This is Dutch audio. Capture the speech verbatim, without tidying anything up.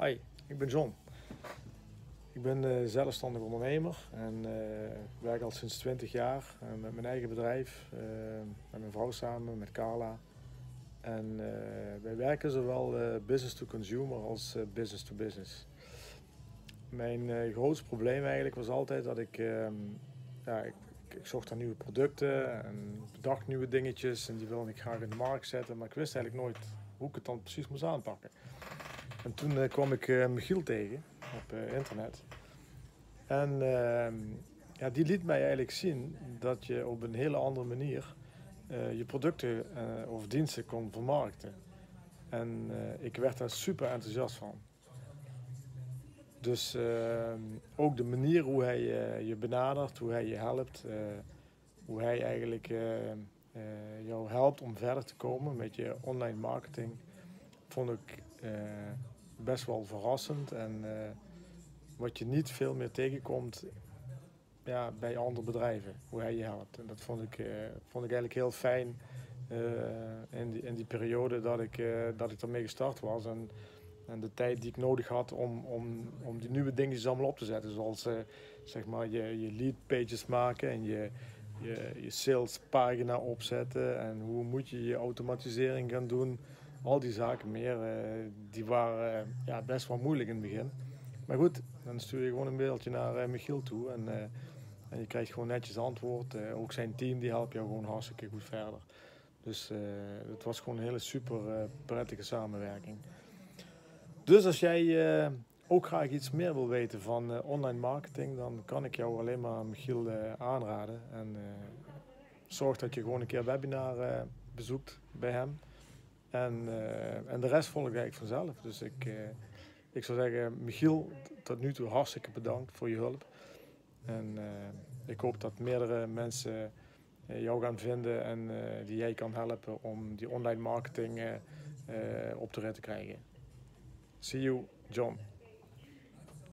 Hi, ik ben John. Ik ben uh, zelfstandig ondernemer en uh, werk al sinds twintig jaar uh, met mijn eigen bedrijf, uh, met mijn vrouw samen, met Carla. En uh, wij werken zowel uh, business to consumer als uh, business to business. Mijn uh, grootste probleem eigenlijk was altijd dat ik, uh, ja, ik, ik zocht naar nieuwe producten en bedacht nieuwe dingetjes en die wilde ik graag in de markt zetten, maar ik wist eigenlijk nooit hoe ik het dan precies moest aanpakken. En toen uh, kwam ik uh, Michiel tegen op uh, internet en uh, ja, die liet mij eigenlijk zien dat je op een hele andere manier uh, je producten uh, of diensten kon vermarkten. En uh, ik werd daar super enthousiast van. Dus uh, ook de manier hoe hij uh, je benadert, hoe hij je helpt, uh, hoe hij eigenlijk uh, uh, jou helpt om verder te komen met je online marketing, vond ik uh, best wel verrassend. En uh, wat je niet veel meer tegenkomt, ja, bij andere bedrijven, hoe hij je helpt. En dat vond ik, uh, vond ik eigenlijk heel fijn uh, in, die, in die periode dat ik, uh, dat ik ermee gestart was. En, En de tijd die ik nodig had om, om, om die nieuwe dingetjes allemaal op te zetten. Zoals uh, zeg maar je, je lead pages maken en je, je, je sales pagina opzetten. En hoe moet je je automatisering gaan doen. Al die zaken meer, uh, die waren uh, ja, best wel moeilijk in het begin. Maar goed, dan stuur je gewoon een mailtje naar uh, Michiel toe. En, uh, en je krijgt gewoon netjes antwoord. Uh, ook zijn team die helpt jou gewoon hartstikke goed verder. Dus uh, het was gewoon een hele super uh, prettige samenwerking. Dus als jij uh, ook graag iets meer wil weten van uh, online marketing, dan kan ik jou alleen maar Michiel uh, aanraden. En uh, zorg dat je gewoon een keer een webinar uh, bezoekt bij hem. En, uh, en de rest volgt eigenlijk vanzelf. Dus ik, uh, ik zou zeggen, Michiel, tot nu toe hartstikke bedankt voor je hulp. En uh, ik hoop dat meerdere mensen uh, jou gaan vinden en uh, die jij kan helpen om die online marketing uh, uh, op de rit te krijgen. See you, John.